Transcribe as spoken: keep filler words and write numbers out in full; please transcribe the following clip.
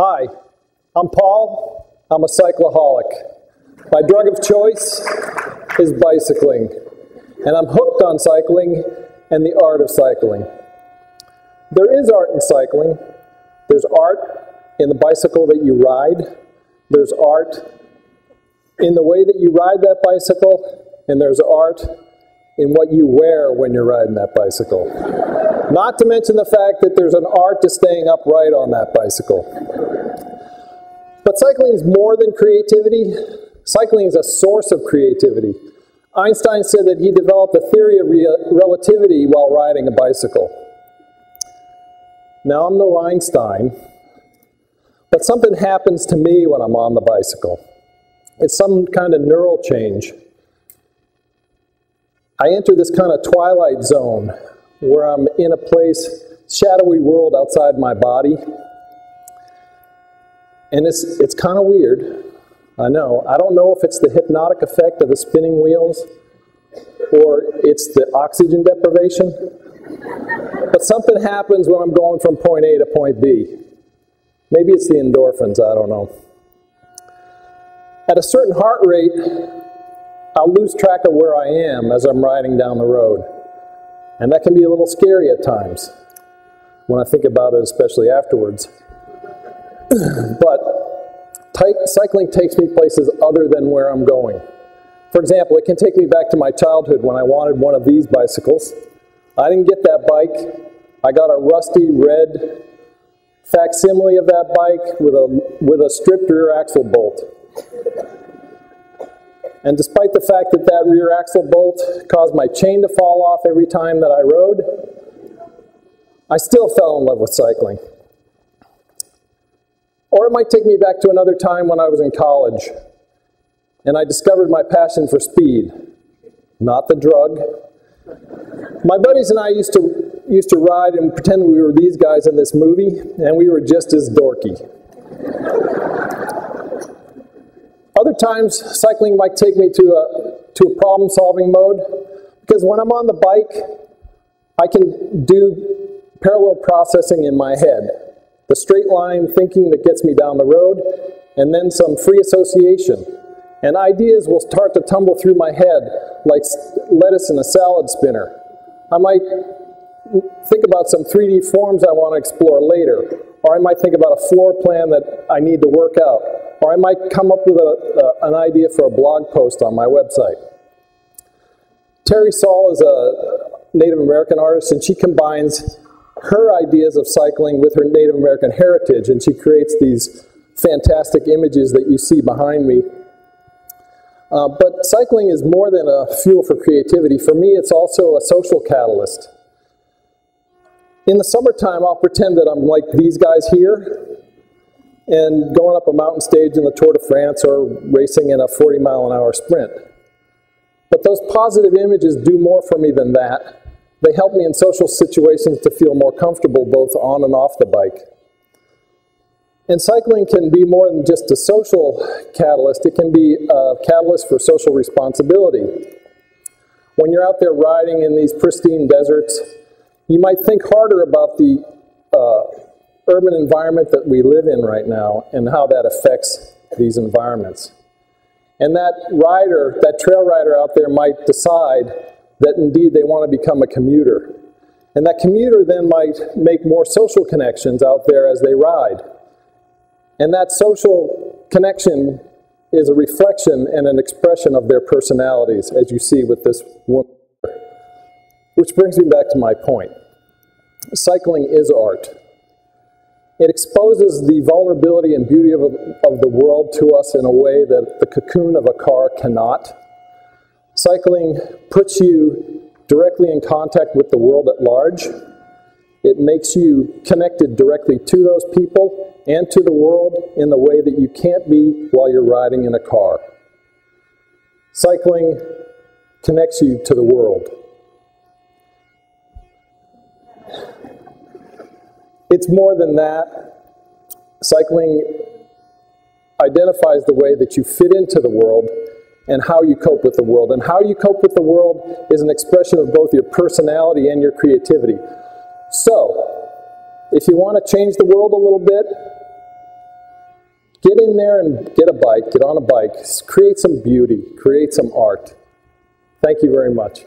Hi, I'm Paul. I'm a cycloholic. My drug of choice is bicycling, and I'm hooked on cycling and the art of cycling. There is art in cycling. There's art in the bicycle that you ride. There's art in the way that you ride that bicycle, and there's art in what you wear when you're riding that bicycle. Not to mention the fact that there's an art to staying upright on that bicycle. But cycling is more than creativity. Cycling is a source of creativity. Einstein said that he developed a theory of re- relativity while riding a bicycle. Now, I'm no Einstein, but something happens to me when I'm on the bicycle. It's some kind of neural change. I enter this kind of twilight zone where I'm in a place, shadowy world outside my body. And it's, it's kind of weird, I know. I don't know if it's the hypnotic effect of the spinning wheels or it's the oxygen deprivation, but something happens when I'm going from point A to point B. Maybe it's the endorphins, I don't know. At a certain heart rate, I'll lose track of where I am as I'm riding down the road. And that can be a little scary at times, when I think about it, especially afterwards. But cycling takes me places other than where I'm going. For example, it can take me back to my childhood when I wanted one of these bicycles. I didn't get that bike. I got a rusty red facsimile of that bike with a, with a stripped rear axle bolt. And despite the fact that that rear axle bolt caused my chain to fall off every time that I rode, I still fell in love with cycling. Or it might take me back to another time when I was in college and I discovered my passion for speed, not the drug. My buddies and I used to, used to ride and pretend we were these guys in this movie, and we were just as dorky. Other times, cycling might take me to a, to a problem-solving mode, because when I'm on the bike, I can do parallel processing in my head. The straight line thinking that gets me down the road, and then some free association. And ideas will start to tumble through my head like lettuce in a salad spinner. I might think about some three D forms I want to explore later, or I might think about a floor plan that I need to work out, or I might come up with a, uh, an idea for a blog post on my website. Terry Saul is a Native American artist, and she combines her ideas of cycling with her Native American heritage, and she creates these fantastic images that you see behind me. Uh, but cycling is more than a fuel for creativity. For me, it's also a social catalyst. In the summertime, I'll pretend that I'm like these guys here and going up a mountain stage in the Tour de France or racing in a forty mile an hour sprint. But those positive images do more for me than that. They help me in social situations to feel more comfortable both on and off the bike. And cycling can be more than just a social catalyst. It can be a catalyst for social responsibility. When you're out there riding in these pristine deserts, you might think harder about the uh, urban environment that we live in right now and how that affects these environments. And that rider, that trail rider out there might decide that indeed they want to become a commuter. And that commuter then might make more social connections out there as they ride. And that social connection is a reflection and an expression of their personalities, as you see with this woman. Which brings me back to my point. Cycling is art. It exposes the vulnerability and beauty of, of the world to us in a way that the cocoon of a car cannot. Cycling puts you directly in contact with the world at large. It makes you connected directly to those people and to the world in the way that you can't be while you're riding in a car. Cycling connects you to the world. It's more than that. Cycling identifies the way that you fit into the world and how you cope with the world. And how you cope with the world is an expression of both your personality and your creativity. So, if you want to change the world a little bit, Get in there and get a bike, get on a bike, create some beauty, create some art. Thank you very much.